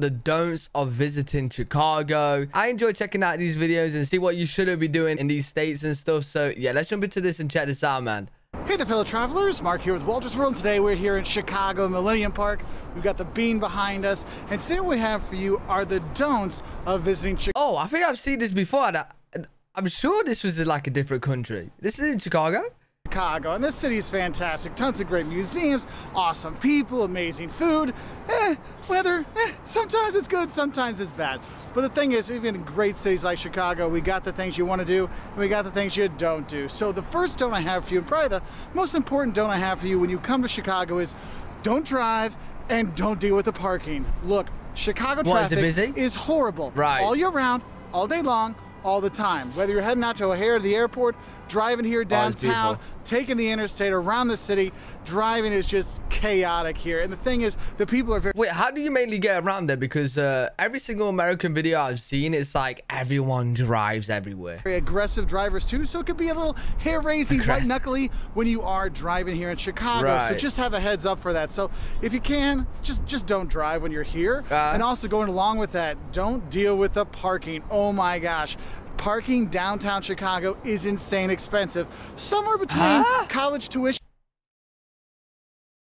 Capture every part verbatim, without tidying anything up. the don'ts of visiting Chicago. I enjoy checking out these videos and see what you should be doing in these states and stuff. So yeah, let's jump into this and check this out, man. Hey there, fellow travelers. Mark here with Walter's World. Today we're here in Chicago, Millennium Park. We've got the bean behind us. And today what we have for you are the don'ts of visiting Chicago. Oh, I think I've seen this before. I'm sure this was like a different country. This is in Chicago? Chicago, and this city is fantastic. Tons of great museums, awesome people, amazing food, eh, weather, eh, sometimes it's good, sometimes it's bad. But the thing is, even in great cities like Chicago, we got the things you want to do, and we got the things you don't do. So the first don't I have for you, and probably the most important don't I have for you when you come to Chicago is don't drive and don't deal with the parking. Look, Chicago what, traffic is, is horrible. Right. All year round, all day long, all the time. Whether you're heading out to O'Hare or the airport, driving here downtown, oh, taking the interstate around the city, driving is just chaotic here. And the thing is, the people are very... Wait, how do you mainly get around there? Because uh, every single American video I've seen, it's like everyone drives everywhere. Very aggressive drivers too, so it could be a little hair-raising, white-knuckly when you are driving here in Chicago. Right. So just have a heads up for that. So if you can, just, just don't drive when you're here. Uh, and also going along with that, don't deal with the parking. Oh my gosh. Parking downtown Chicago is insane expensive. Somewhere between huh? college tuition.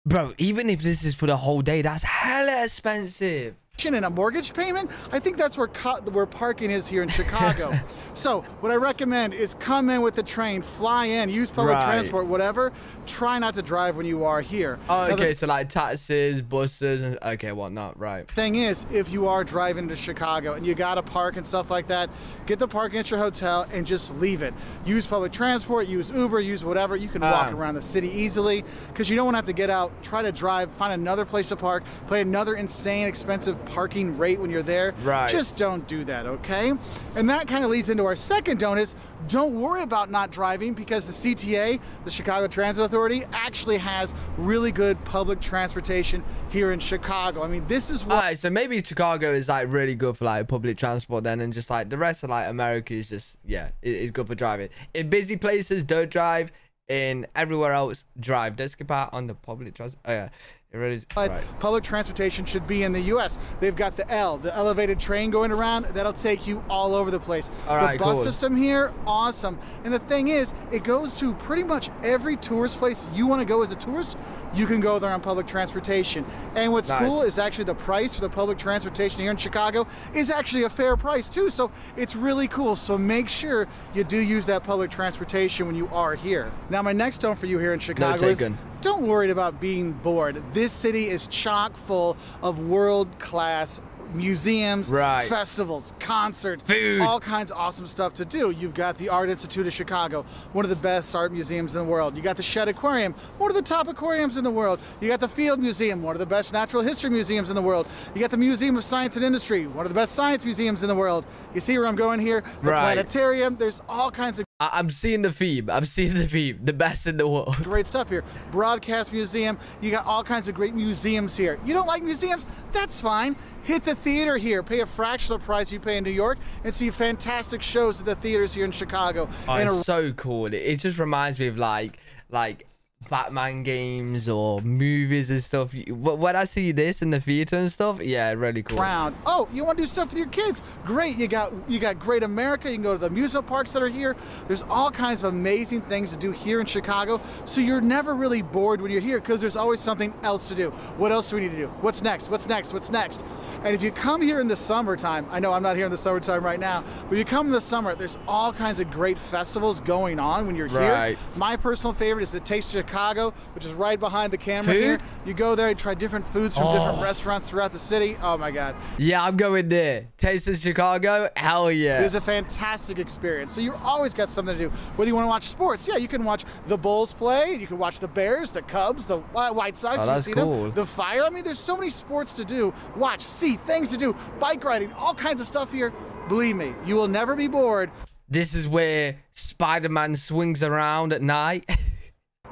Bro, even if this is for the whole day, that's hella expensive. And a mortgage payment, I think that's where where parking is here in Chicago. So what I recommend is come in with the train, fly in, use public right. transport, whatever. Try not to drive when you are here. Oh, now okay, so like taxis, buses, and okay, whatnot, right. Thing is, if you are driving to Chicago and you gotta park and stuff like that, get the parking at your hotel and just leave it. Use public transport, use Uber, use whatever. You can um, walk around the city easily because you don't want to have to get out, try to drive, find another place to park, pay another insane expensive parking rate when you're there. Right. Just don't do that, okay? And that kind of leads into our second don't is don't worry about not driving because the C T A, the Chicago Transit Authority, actually has really good public transportation here in Chicago. I mean, this is what... All right, so maybe Chicago is like really good for like public transport then, and just like the rest of like America is just, yeah, it's good for driving. In busy places, don't drive. In everywhere else, drive. Don't skip out on the public transit. Oh, yeah. It really is. But right. public transportation should be in the U S They've got the L, the elevated train going around. That'll take you all over the place. All right, the bus cool. system here, awesome. And the thing is, it goes to pretty much every tourist place you want to go as a tourist. You can go there on public transportation. And what's nice. cool is actually the price for the public transportation here in Chicago is actually a fair price too. So it's really cool. So make sure you do use that public transportation when you are here. Now, my next don't for you here in Chicago no, is... Don't worry about being bored. This city is chock full of world-class museums, right. festivals, concerts, Food. all kinds of awesome stuff to do. You've got the Art Institute of Chicago, one of the best art museums in the world. You got the Shedd Aquarium, one of the top aquariums in the world. You got the Field Museum, one of the best natural history museums in the world. You got the Museum of Science and Industry, one of the best science museums in the world. You see where I'm going here? The right. planetarium. There's all kinds of... I'm seeing the theme. I'm seeing the theme. The best in the world. Great stuff here. Broadcast Museum. You got all kinds of great museums here. You don't like museums? That's fine. Hit the theater here. Pay a fraction of the price you pay in New York and see fantastic shows at the theaters here in Chicago. Oh, and it's so cool. It just reminds me of like, like Batman games or movies and stuff. When I see this in the theater and stuff, yeah, really cool. Round. Oh, you want to do stuff with your kids? Great. You got you got Great America. You can go to the amusement parks that are here. There's all kinds of amazing things to do here in Chicago. So you're never really bored when you're here because there's always something else to do. What else do we need to do? What's next? What's next? What's next? And if you come here in the summertime, I know I'm not here in the summertime right now, but if you come in the summer, there's all kinds of great festivals going on when you're right. here. My personal favorite is the Taste of Chicago, which is right behind the camera Food? here. You go there and try different foods from oh. different restaurants throughout the city. Oh my God. Yeah, I'm going there. Taste of Chicago, hell yeah. It is a fantastic experience. So you've always got something to do. Whether you want to watch sports, yeah, you can watch the Bulls play, you can watch the Bears, the Cubs, the White Sox, oh, that's you see cool. them, the Fire. I mean, there's so many sports to do. Watch, see. Things to do, bike riding, all kinds of stuff here. Believe me, you will never be bored. This is where Spider-Man swings around at night.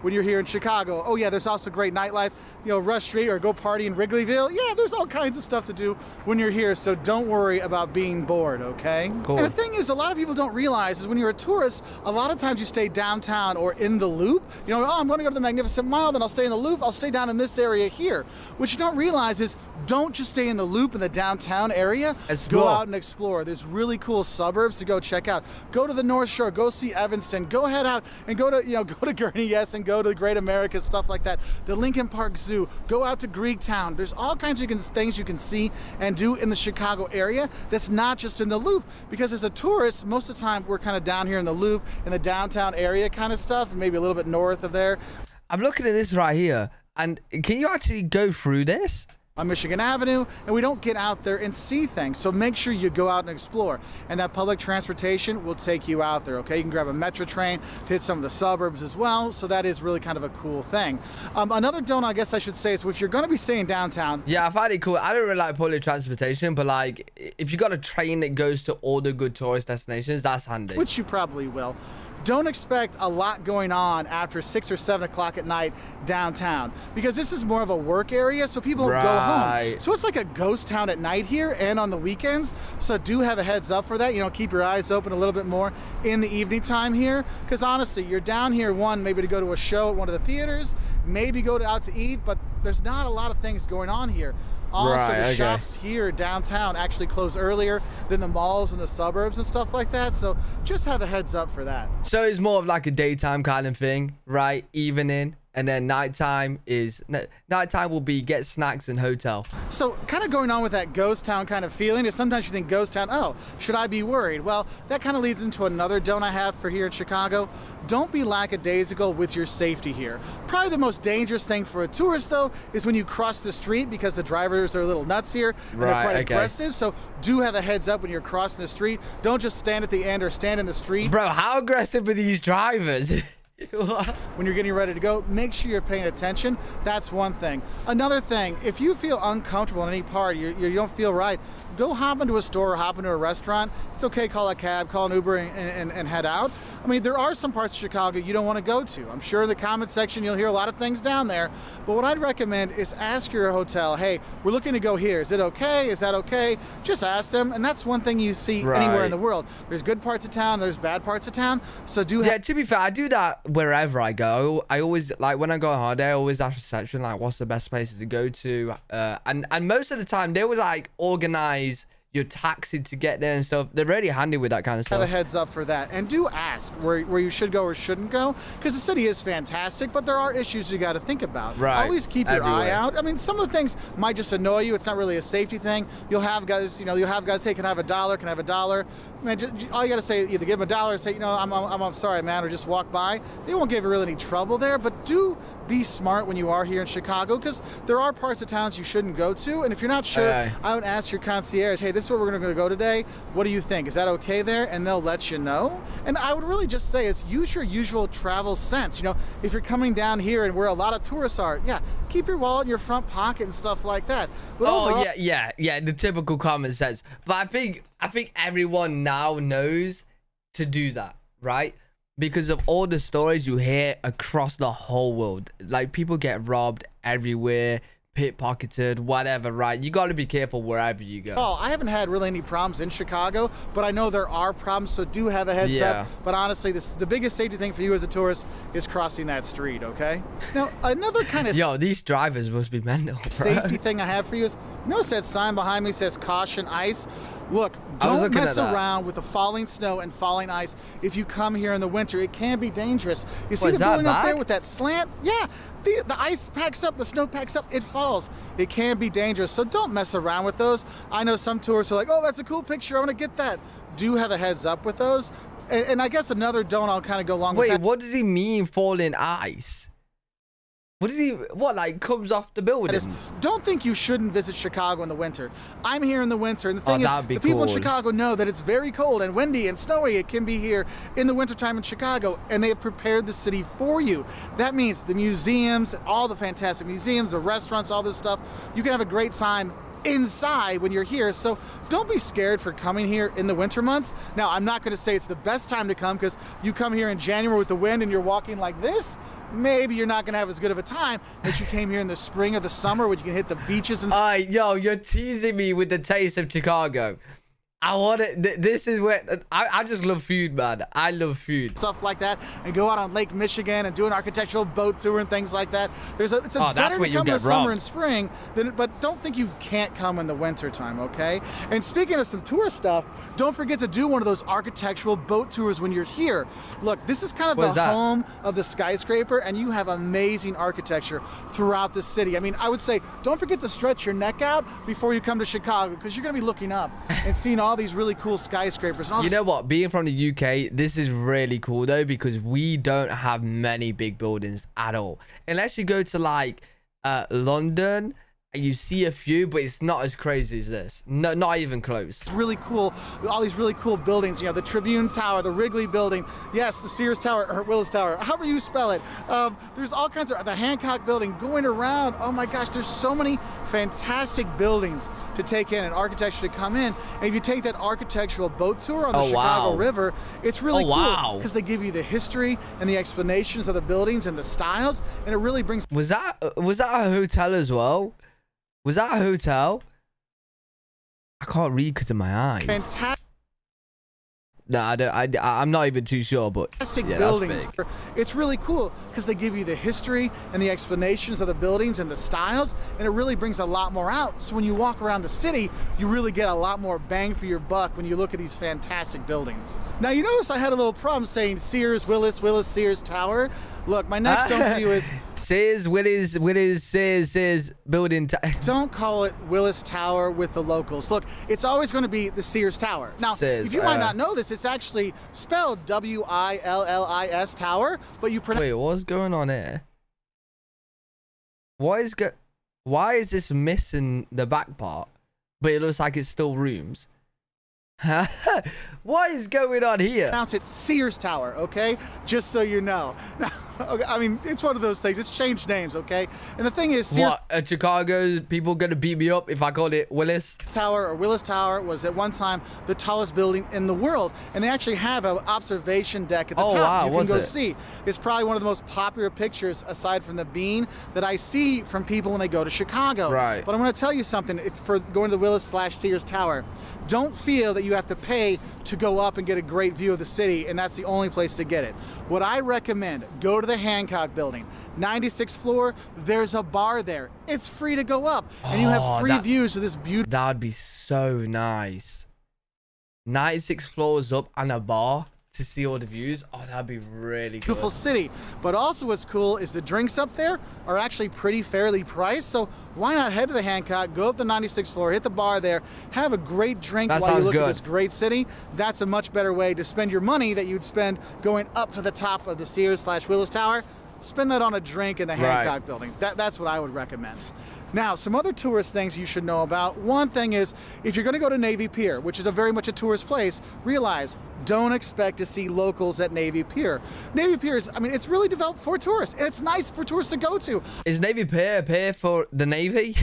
When you're here in Chicago, oh yeah, there's also great nightlife. You know, Rush Street or go party in Wrigleyville. Yeah, there's all kinds of stuff to do when you're here, so don't worry about being bored, okay? Cool. And the thing is, a lot of people don't realize is when you're a tourist, a lot of times you stay downtown or in the Loop. You know, oh, I'm going to go to the Magnificent Mile, then I'll stay in the Loop. I'll stay down in this area here. What you don't realize is Don't just stay in the loop in the downtown area. That's go cool. out and explore. There's really cool suburbs to go check out. Go to the North Shore, go see Evanston, go head out and go to, you know, go to Gurney, yes, and go to the Great America, stuff like that. The Lincoln Park Zoo, go out to Greektown. There's all kinds of things you can see and do in the Chicago area that's not just in the loop, because as a tourist, most of the time we're kind of down here in the loop, in the downtown area kind of stuff, and maybe a little bit north of there. I'm looking at this right here, and can you actually go through this? On Michigan Avenue, and we don't get out there and see things. So make sure you go out and explore, and that public transportation will take you out there, okay? You can grab a Metra train to hit some of the suburbs as well, so that is really kind of a cool thing. Um, another don't I guess I should say is if you're gonna be staying downtown. Yeah, I find it cool. I don't really like public transportation, but like if you got a train that goes to all the good tourist destinations, that's handy. Which you probably will. Don't expect a lot going on after six or seven o'clock at night downtown, because this is more of a work area, so people right. go home. So it's like a ghost town at night here and on the weekends. So do have a heads up for that. You know, keep your eyes open a little bit more in the evening time here, because honestly, you're down here one maybe to go to a show at one of the theaters, maybe go to, out to eat, but there's not a lot of things going on here. Also, right, the okay. shops here downtown actually close earlier than the malls and the suburbs and stuff like that. So just have a heads up for that. So it's more of like a daytime kind of thing, right? Evening. And then nighttime is, nighttime will be get snacks and hotel. So kind of going on with that ghost town kind of feeling is sometimes you think ghost town, oh, should I be worried? Well, that kind of leads into another don't I have for here in Chicago. Don't be lackadaisical with your safety here. Probably the most dangerous thing for a tourist though is when you cross the street, because the drivers are a little nuts here and right, they're quite okay. aggressive. So do have a heads up when you're crossing the street. Don't just stand at the end or stand in the street. Bro, how aggressive are these drivers? When you're getting ready to go, make sure you're paying attention. That's one thing. Another thing, if you feel uncomfortable in any part, you, you don't feel right, go hop into a store or hop into a restaurant. It's okay, call a cab, call an Uber, and, and, and head out. I mean, there are some parts of Chicago you don't want to go to. I'm sure in the comment section you'll hear a lot of things down there, but what I'd recommend is ask your hotel, hey, we're looking to go here. Is it okay? Is that okay? Just ask them, and that's one thing you see right. anywhere in the world. There's good parts of town, there's bad parts of town, so do Yeah, to be fair, I do that wherever I go. I always, like when I go on holiday, I always ask reception like what's the best places to go to, uh and and most of the time they was like organize your taxi to get there and stuff. They're really handy with that kind of stuff. Have a heads up for that, and do ask where, where you should go or shouldn't go, because the city is fantastic, but there are issues you got to think about. Right. Always keep your Everywhere. eye out. I mean, some of the things might just annoy you. It's not really a safety thing. You'll have guys, you know, you'll have guys, hey, can I have a dollar? Can I have a dollar? Man, just, all you got to say, either give them a dollar and say, you know, I'm, I'm, I'm sorry, man, or just walk by. They won't give you really any trouble there, but do be smart when you are here in Chicago, because there are parts of towns you shouldn't go to, and if you're not sure, aye, aye. I would ask your concierge, hey, this is where we're gonna go today, what do you think, is that okay there? And they'll let you know. And I would really just say is use your usual travel sense. You know, if you're coming down here and where a lot of tourists are, yeah, keep your wallet in your front pocket and stuff like that. But oh overall, yeah yeah yeah the typical common sense, but I think I think everyone now knows to do that, right? Because of all the stories you hear across the whole world, like people get robbed everywhere, pickpocketed, whatever, right? You got to be careful wherever you go. Oh, I haven't had really any problems in Chicago, but I know there are problems, so do have a heads yeah. up. But honestly, this, the biggest safety thing for you as a tourist is crossing that street, okay? Now, another kind of... Yo, these drivers must be mental, bro. Safety thing I have for you is, notice that sign behind me says caution ice. Look, don't mess around with the falling snow and falling ice. If you come here in the winter, it can be dangerous. You see the building up there with that slant? Yeah, the, the ice packs up, the snow packs up, it falls. It can be dangerous, so don't mess around with those. I know some tourists are like, oh, that's a cool picture, I want to get that. Do have a heads up with those. And, and I guess another don't I'll kind of go along with that. Wait, what does he mean falling ice? What is he, what, like, comes off the buildings? Is, don't think you shouldn't visit Chicago in the winter. I'm here in the winter, and the thing oh, is, the people cool. in Chicago know that it's very cold and windy and snowy. It can be here in the wintertime in Chicago, and they have prepared the city for you. That means the museums, all the fantastic museums, the restaurants, all this stuff. You can have a great time inside when you're here, so don't be scared for coming here in the winter months. Now, I'm not going to say it's the best time to come, because you come here in January with the wind and you're walking like this, maybe you're not gonna have as good of a time as you came here in the spring or the summer, where you can hit the beaches and stuff. Uh, yo, you're teasing me with the taste of Chicago. I want it. Th this is where I, I just love food, man. I love food. Stuff like that, and go out on Lake Michigan and do an architectural boat tour and things like that. There's a it's a oh, better to come in summer and spring, than, but don't think you can't come in the winter time, okay? And speaking of some tour stuff, don't forget to do one of those architectural boat tours when you're here. Look, this is kind of what the home of the skyscraper, and you have amazing architecture throughout the city. I mean, I would say don't forget to stretch your neck out before you come to Chicago, because you're gonna be looking up and seeing all all these really cool skyscrapers. You know what, being from the U K, this is really cool though, because we don't have many big buildings at all, unless you go to like uh London and you see a few, but it's not as crazy as this. No, not even close. It's really cool, all these really cool buildings, you know, the Tribune Tower, the Wrigley Building, yes, the Sears Tower or Willis Tower, however you spell it. Um, there's all kinds of, the Hancock Building, going around. Oh my gosh, there's so many fantastic buildings to take in and architecture to come in. And if you take that architectural boat tour on the oh, Chicago wow. River, it's really oh, cool because wow. they give you the history and the explanations of the buildings and the styles, and it really brings. Was that was that a hotel as well? Was that a hotel? I can't read because of my eyes. Fantastic. No, I don't, I, I'm not even too sure, but fantastic yeah, buildings. It's really cool because they give you the history and the explanations of the buildings and the styles, and it really brings a lot more out. So when you walk around the city, you really get a lot more bang for your buck when you look at these fantastic buildings. Now, you notice I had a little problem saying Sears, Willis, Willis, Sears Tower. Look, my next uh, don't for you is Sears, Willis, Willis, Sears, Sears Building. Don't call it Willis Tower with the locals. Look, it's always going to be the Sears Tower. Now, Sears, if you uh, might not know this, it's actually spelled W I L L I S Tower, but you pronounce. Wait, what's going on here? Why is go? Why is this missing the back part? But it looks like it's still rooms. What is going on here? Pronounce it Sears Tower, okay? Just so you know. Now, okay, I mean, it's one of those things. It's changed names, okay? And the thing is, Sears what? Uh, Chicago people gonna beat me up if I called it Willis Tower or Willis Tower was at one time the tallest building in the world, and they actually have an observation deck at the oh, top. Wow, you can go it? see. It's probably one of the most popular pictures aside from the bean that I see from people when they go to Chicago. Right. But I'm gonna tell you something. If for going to the Willis slash Sears Tower, don't feel that you have to pay to go up and get a great view of the city, and that's the only place to get it. What I recommend, go to the Hancock Building, ninety-sixth floor, there's a bar there. It's free to go up, and oh, you have free that, views of this beautiful. That would be so nice. ninety-six floors up and a bar to see all the views. Oh, that'd be really cool. Beautiful city. But also what's cool is the drinks up there are actually pretty fairly priced, so why not head to the Hancock, go up the ninety-sixth floor, hit the bar there, have a great drink that while you look good. at this great city. That's a much better way to spend your money that you'd spend going up to the top of the Sears slash Willis Tower. Spend that on a drink in the Hancock right. building. That, that's what I would recommend. Now, some other tourist things you should know about. One thing is, if you're going to go to Navy Pier, which is a very much a tourist place, realize don't expect to see locals at Navy Pier. Navy Pier is, I mean, it's really developed for tourists, and it's nice for tourists to go to. Is Navy Pier a pier for the Navy?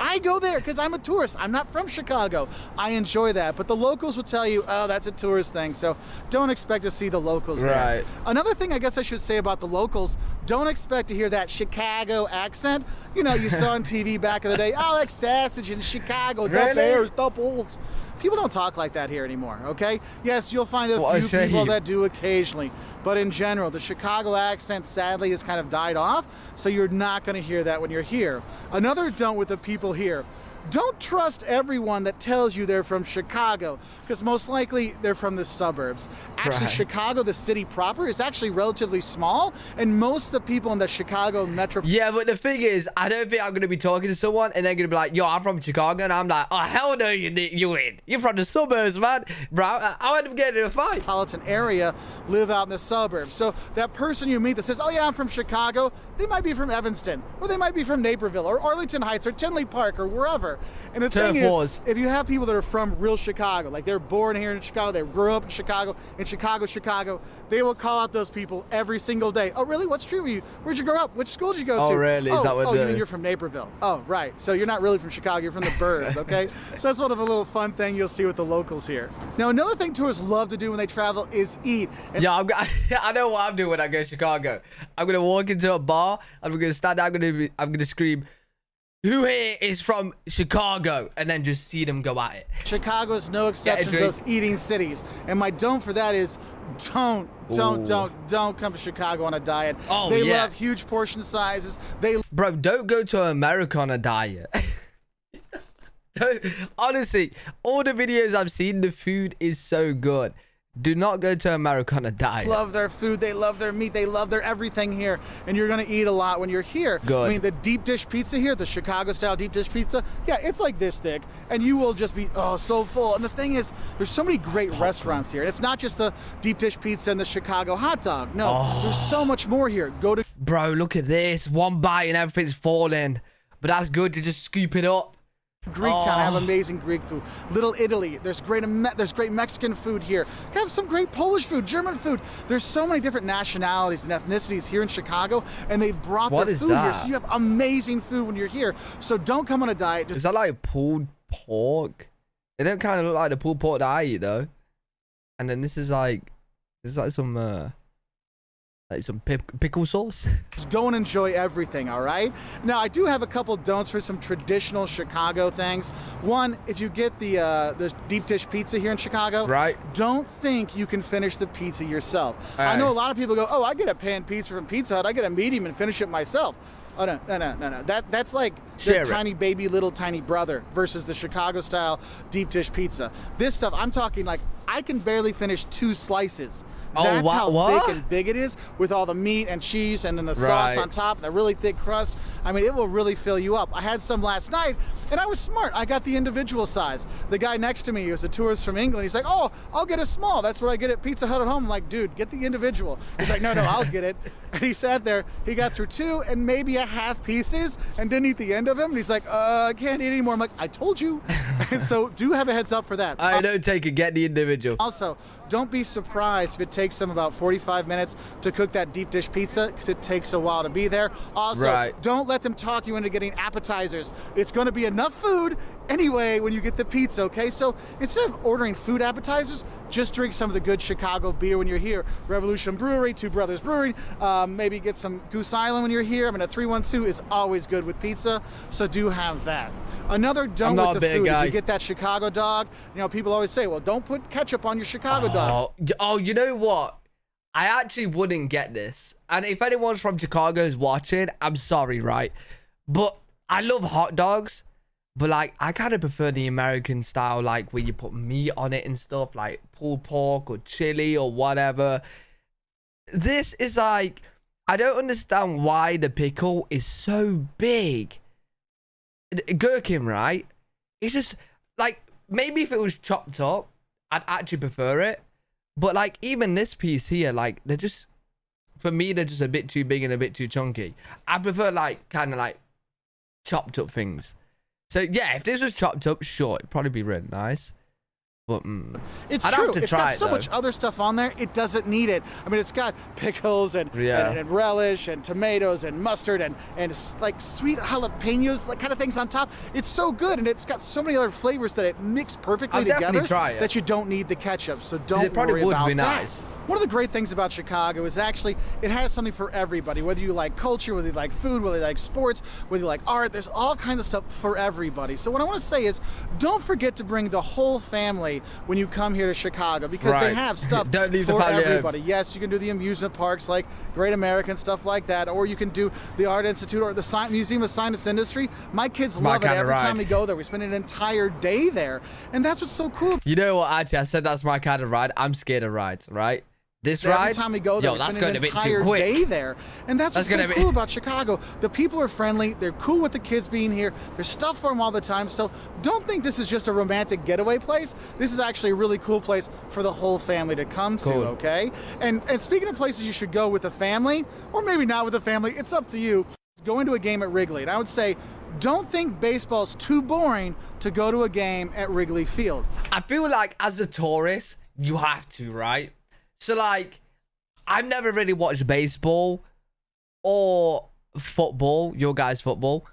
I go there because I'm a tourist. I'm not from Chicago. I enjoy that. But the locals will tell you, oh, that's a tourist thing. So don't expect to see the locals right. there. Another thing I guess I should say about the locals, don't expect to hear that Chicago accent. You know, you saw on T V back in the day, oh, that's sausage in Chicago, really? The Bears, the Bulls. People don't talk like that here anymore, okay? Yes, you'll find a what few a people that do occasionally. But in general, the Chicago accent, sadly, has kind of died off. So you're not going to hear that when you're here. Another don't with the people here. Don't trust everyone that tells you they're from Chicago, because most likely they're from the suburbs. Actually, right. Chicago, the city proper, is actually relatively small, and most of the people in the Chicago metro. Yeah, but the thing is, I don't think I'm going to be talking to someone, and they're going to be like, yo, I'm from Chicago, and I'm like, oh, hell no, you, you ain't. You're from the suburbs, man. Bro, I, I end up getting in a fight. Metropolitan area, live out in the suburbs. So that person you meet that says, oh, yeah, I'm from Chicago, they might be from Evanston, or they might be from Naperville, or Arlington Heights, or Tinley Park, or wherever. And the Turf thing is, wars. if you have people that are from real Chicago, like they're born here in Chicago, they grew up in Chicago, in Chicago, Chicago, they will call out those people every single day. Oh, really? What street were you? Where'd you grow up? Which school did you go oh, to? Really? Oh, is that what oh, you mean you're from Naperville? Oh, right. So you're not really from Chicago. You're from the birds, okay? So that's sort of a little fun thing you'll see with the locals here. Now, another thing tourists love to do when they travel is eat. And yeah, I'm, I know what I'm doing when I go to Chicago. I'm going to walk into a bar. I'm going to stand out. I'm going to scream, who here is from Chicago, and then just see them go at it. Chicago's no exception to those eating cities, and my don't for that is don't don't Ooh. don't don't come to Chicago on a diet. Oh, they yeah. love huge portion sizes. They bro don't go to America on a diet. Honestly, all the videos I've seen, the food is so good. Do not go to America on a diet. Love their food. They love their meat. They love their everything here. And you're going to eat a lot when you're here. Good. I mean, the deep dish pizza here, the Chicago style deep dish pizza. Yeah, it's like this thick. And you will just be, oh, so full. And the thing is, there's so many great restaurants here. It's not just the deep dish pizza and the Chicago hot dog. No, oh. there's so much more here. Go to. Bro, look at this. One bite and everything's falling. But that's good to just scoop it up. Greektown, oh. I have amazing Greek food. Little Italy, there's great there's great Mexican food here. I have some great Polish food, German food. There's so many different nationalities and ethnicities here in Chicago, and they've brought what their food that? here. So you have amazing food when you're here. So don't come on a diet. Is that like pulled pork? They don't kind of look like the pulled pork that I eat though. And then this is like, this is like some uh, like some pickle sauce. Just go and enjoy everything, all right? Now, I do have a couple don'ts for some traditional Chicago things. One, if you get the uh, the deep dish pizza here in Chicago, right? Don't think you can finish the pizza yourself. Right. I know a lot of people go, oh, I get a pan pizza from Pizza Hut. I get a medium and finish it myself. Oh, no, no, no, no, no. That, that's like their tiny baby little tiny brother versus the Chicago-style deep dish pizza. This stuff, I'm talking like I can barely finish two slices. Oh, that's what, how what? thick and big it is, with all the meat and cheese and then the right. sauce on top and the really thick crust. I mean, it will really fill you up. I had some last night, and I was smart. I got the individual size. The guy next to me, he was a tourist from England. He's like, oh, I'll get a small. That's what I get at Pizza Hut at home. I'm like, dude, get the individual. He's like, no, no, I'll get it. And he sat there. He got through two and maybe a half pieces and didn't eat the end of them. And he's like, uh, I can't eat anymore. I'm like, I told you. And so do have a heads up for that. I don't take it. Get the individual. Also, don't be surprised if it takes them about forty-five minutes to cook that deep dish pizza, because it takes a while to be there. Also, right. don't let them talk you into getting appetizers. It's going to be enough food anyway when you get the pizza, okay? So instead of ordering food appetizers, just drink some of the good Chicago beer when you're here. Revolution Brewery, Two Brothers Brewery, um, maybe get some Goose Island when you're here. I mean, a three one two is always good with pizza, so do have that. Another don't with the food, guy. If you get that Chicago dog, you know, people always say, well, don't put ketchup on your Chicago oh, dog. Oh, you know what? I actually wouldn't get this. And if anyone's from Chicago is watching, I'm sorry, right? But I love hot dogs. But, like, I kind of prefer the American style, like, where you put meat on it and stuff, like pulled pork or chili or whatever. This is, like, I don't understand why the pickle is so big. The gherkin, right? It's just, like, maybe if it was chopped up, I'd actually prefer it. But, like, even this piece here, like, they're just, for me, they're just a bit too big and a bit too chunky. I prefer, like, kind of, like, chopped up things. So, yeah, if this was chopped up, sure, it'd probably be really nice. But, mm, it's I'd true. Have to it's try got it, so though. much other stuff on there, it doesn't need it. I mean, it's got pickles and, yeah. and, and relish and tomatoes and mustard and, and like sweet jalapenos, like kind of things on top. It's so good, and it's got so many other flavors that it mixed perfectly I'll together try it. that you don't need the ketchup. So don't it probably worry would about be nice. that. One of the great things about Chicago is actually it has something for everybody, whether you like culture, whether you like food, whether you like sports, whether you like art. There's all kinds of stuff for everybody. So what I want to say is don't forget to bring the whole family when you come here to Chicago, because right. they have stuff don't leave for the everybody. Yes, you can do the amusement parks like Great America and stuff like that, or you can do the Art Institute or the Sci Museum of Science and Industry. My kids My love it every ride. time we go there. We spend an entire day there, and that's what's so cool. You know what, actually, I said that's my kind of ride. I'm scared of rides, right? This Every ride? time we go there, Yo, we spend an entire day there. And that's what's that's so cool about Chicago. The people are friendly. They're cool with the kids being here. There's stuff for them all the time. So don't think this is just a romantic getaway place. This is actually a really cool place for the whole family to come cool. to, okay? And, and speaking of places you should go with a family, or maybe not with a family, it's up to you. Go into a game at Wrigley, and I would say, don't think baseball's too boring to go to a game at Wrigley Field. I feel like as a tourist, you have to, right? So, like, I've never really watched baseball or football, your guys' football.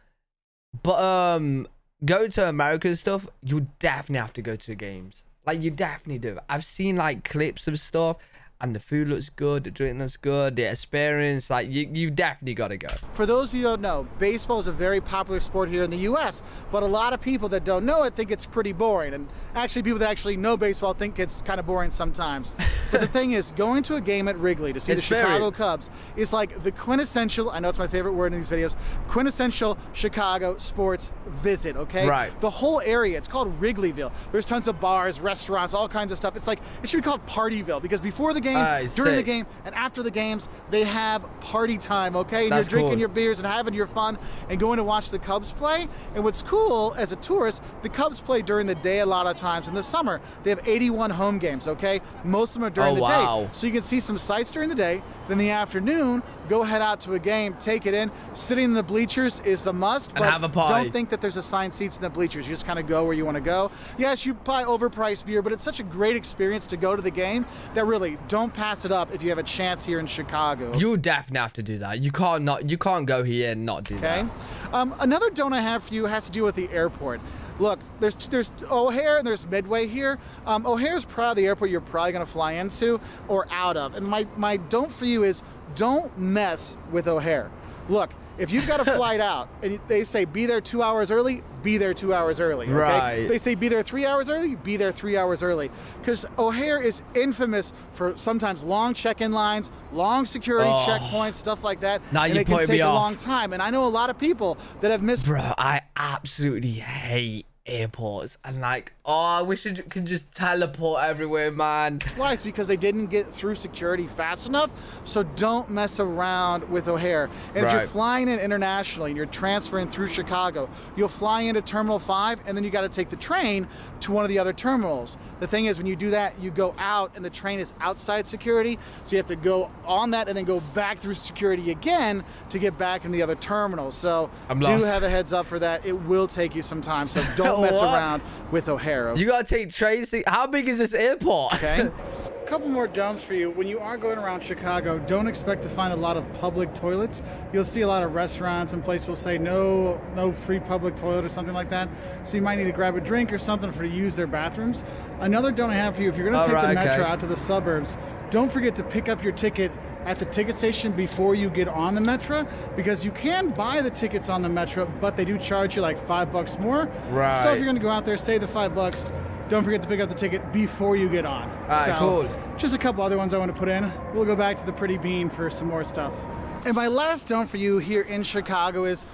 But um, going to American stuff, you definitely have to go to games. Like, you definitely do. I've seen, like, clips of stuff. and the food looks good, the drink looks good, the experience, like you, you definitely gotta go. For those who don't know, baseball is a very popular sport here in the U S, but a lot of people that don't know it think it's pretty boring, and actually people that actually know baseball think it's kind of boring sometimes. But the thing is, going to a game at Wrigley to see experience. The Chicago Cubs is like the quintessential, I know it's my favorite word in these videos, quintessential Chicago sports visit, okay? Right. The whole area, it's called Wrigleyville. There's tons of bars, restaurants, all kinds of stuff. It's like, it should be called Partyville, because before the game, uh, during sick. the game, and after the games, they have party time, okay? And That's you're drinking cool. your beers and having your fun and going to watch the Cubs play. And what's cool, as a tourist, the Cubs play during the day a lot of times. In the summer, they have eighty-one home games, okay? Most of them are during oh, the wow. day. So you can see some sights during the day. Then the afternoon, go head out to a game, take it in. Sitting in the bleachers is the must, and but have a pie. Don't think that there's assigned seats in the bleachers. You just kind of go where you want to go. Yes, you buy overpriced beer, but it's such a great experience to go to the game that really don't pass it up if you have a chance here in Chicago. You definitely have to do that. You can't not. You can't go here and not do okay. that. Okay. Um, another don't I have for you has to do with the airport. Look, there's there's O'Hare and there's Midway here. Um, O'Hare's probably the airport you're probably gonna fly into or out of. And my, my don't for you is don't mess with O'Hare. Look, if you've got a flight out and they say be there two hours early, be there two hours early. Okay? Right. They say be there three hours early, be there three hours early. Because O'Hare is infamous for sometimes long check-in lines, long security oh, checkpoints, stuff like that. Now and you it can take a off. long time. And I know a lot of people that have missed. Bro, I absolutely hate airports, and like, oh, I wish it could just teleport everywhere, man. Twice because they didn't get through security fast enough, so don't mess around with O'Hare. And right. if you're flying in internationally and you're transferring through Chicago, you'll fly into Terminal five, and then you got to take the train to one of the other terminals. The thing is, when you do that, you go out, and the train is outside security, so you have to go on that and then go back through security again to get back in the other terminal. So I'm do lost. have a heads up for that. It will take you some time, so don't mess what? around with O'Hare. You gotta take trains. How big is this airport? Okay. A couple more don'ts for you. When you are going around Chicago, don't expect to find a lot of public toilets. You'll see a lot of restaurants and places will say no, no free public toilet or something like that. So you might need to grab a drink or something for to use their bathrooms. Another don't I have for you, if you're gonna All take right, the Metra okay. out to the suburbs, don't forget to pick up your ticket at the ticket station before you get on the Metra, because you can buy the tickets on the Metra, but they do charge you like five bucks more. Right. So if you're gonna go out there, save the five bucks, don't forget to pick up the ticket before you get on. All right, so, cool. Just a couple other ones I want to put in. We'll go back to the Pretty Bean for some more stuff. And my last don't for you here in Chicago is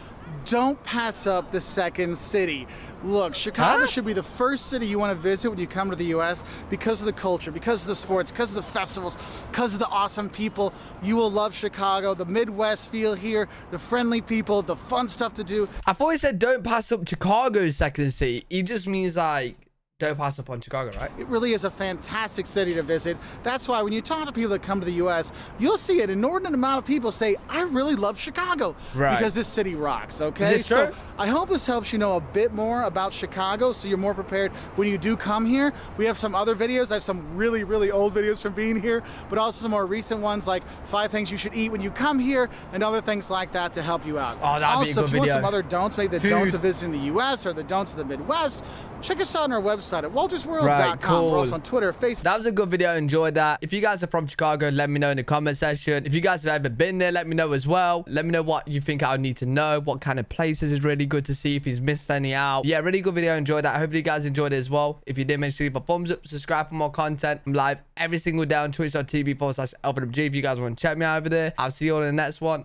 don't pass up the Second City. Look, Chicago huh? should be the first city you want to visit when you come to the U S because of the culture, because of the sports, because of the festivals, because of the awesome people. You will love Chicago, the Midwest feel here, the friendly people, the fun stuff to do. I've always said don't pass up Chicago's Second City. It just means like don't pass up on Chicago, right? It really is a fantastic city to visit. That's why when you talk to people that come to the U S, you'll see an inordinate amount of people say, I really love Chicago right. because this city rocks, okay? Is this so true? I hope this helps you know a bit more about Chicago so you're more prepared when you do come here. We have some other videos. I have some really, really old videos from being here, but also some more recent ones like five things you should eat when you come here and other things like that to help you out. Oh, that'd also, be a good if you want video. some other don'ts, maybe the Food. don'ts of visiting the U S or the don'ts of the Midwest, check us out on our website at Walters World dot com. Right, cool. We're also on Twitter, Facebook. That was a good video. Enjoyed that. If you guys are from Chicago, let me know in the comment section. If you guys have ever been there, let me know as well. Let me know what you think I would need to know, what kind of places is really good to see, if he's missed any out. Yeah, really good video. Enjoyed that. Hopefully you guys enjoyed it as well. If you did, make sure you leave a thumbs up, subscribe for more content. I'm live every single day on twitch dot t v forward slash L P W G if you guys want to check me out over there. I'll see you all in the next one.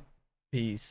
Peace.